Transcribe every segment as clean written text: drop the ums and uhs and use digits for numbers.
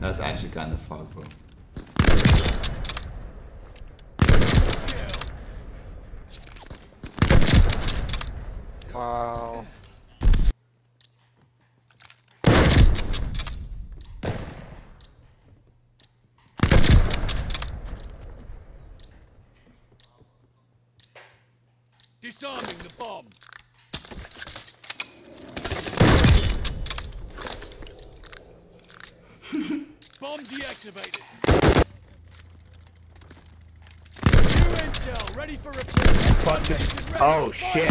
That's actually kind of far, bro. Wow. Disarming the bomb. Bomb deactivated. New intel ready for repair. Oh shit.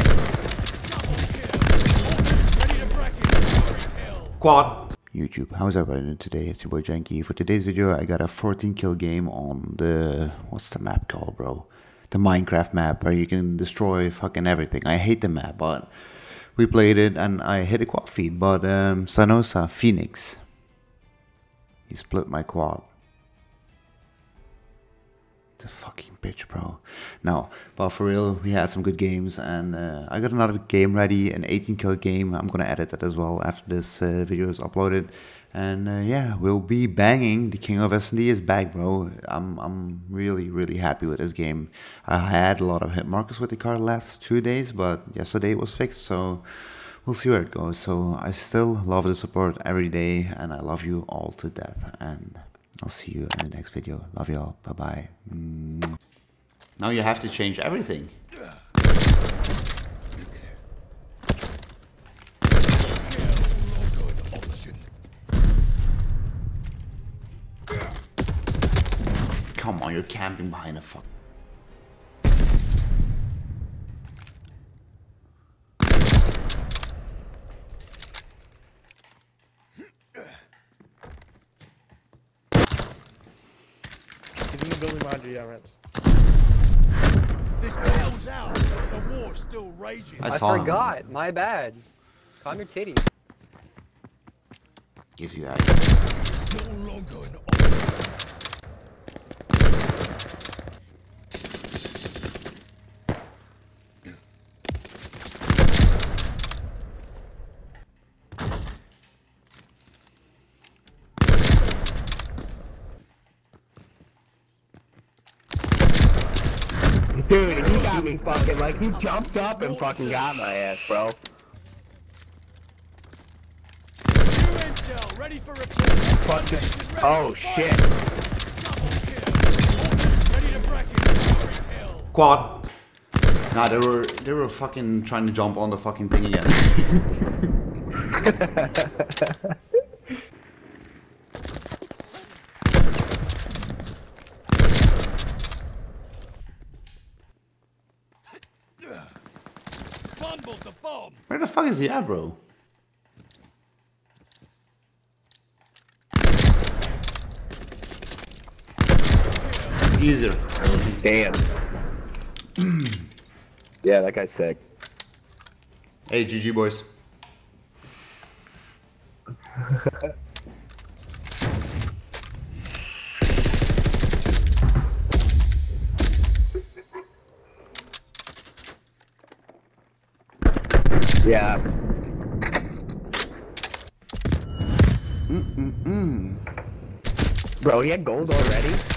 Quad. YouTube, how's everybody today? It's your boy Janky. For today's video, I got a 14 kill game on the... What's the map called, bro? The Minecraft map where you can destroy fucking everything. I hate the map, but we played it and I hit a quad feed. But Sanosa Phoenix, he split my quad. It's a fucking bitch, bro. No, but for real, we had some good games, and I got another game ready, an 18 kill game. I'm gonna edit that as well after this video is uploaded, and yeah, we'll be banging. The King of S&D is back, bro. I'm really happy with this game. I had a lot of hit markers with the car the last 2 days, but yesterday it was fixed, so we'll see where it goes. So I still love the support every day, and I love you all to death, and I'll see you in the next video. Love y'all. Bye-bye. Now you have to change everything. Come on, you're camping behind a fuck. Building behind you, yeah, Rams. This bail's out. The war's still raging. I forgot. Him. My bad. Calm your titties. Give you access. No longer an dude, he got me fucking, like, he jumped up and fucking got my ass, bro. Ready for repair. Oh shit. Quad. Nah, they were fucking trying to jump on the fucking thing again. The bomb. Where the fuck is he at, bro? User. Damn. Yeah, that guy's sick. Hey, GG, boys. Yeah. Bro, he had gold already?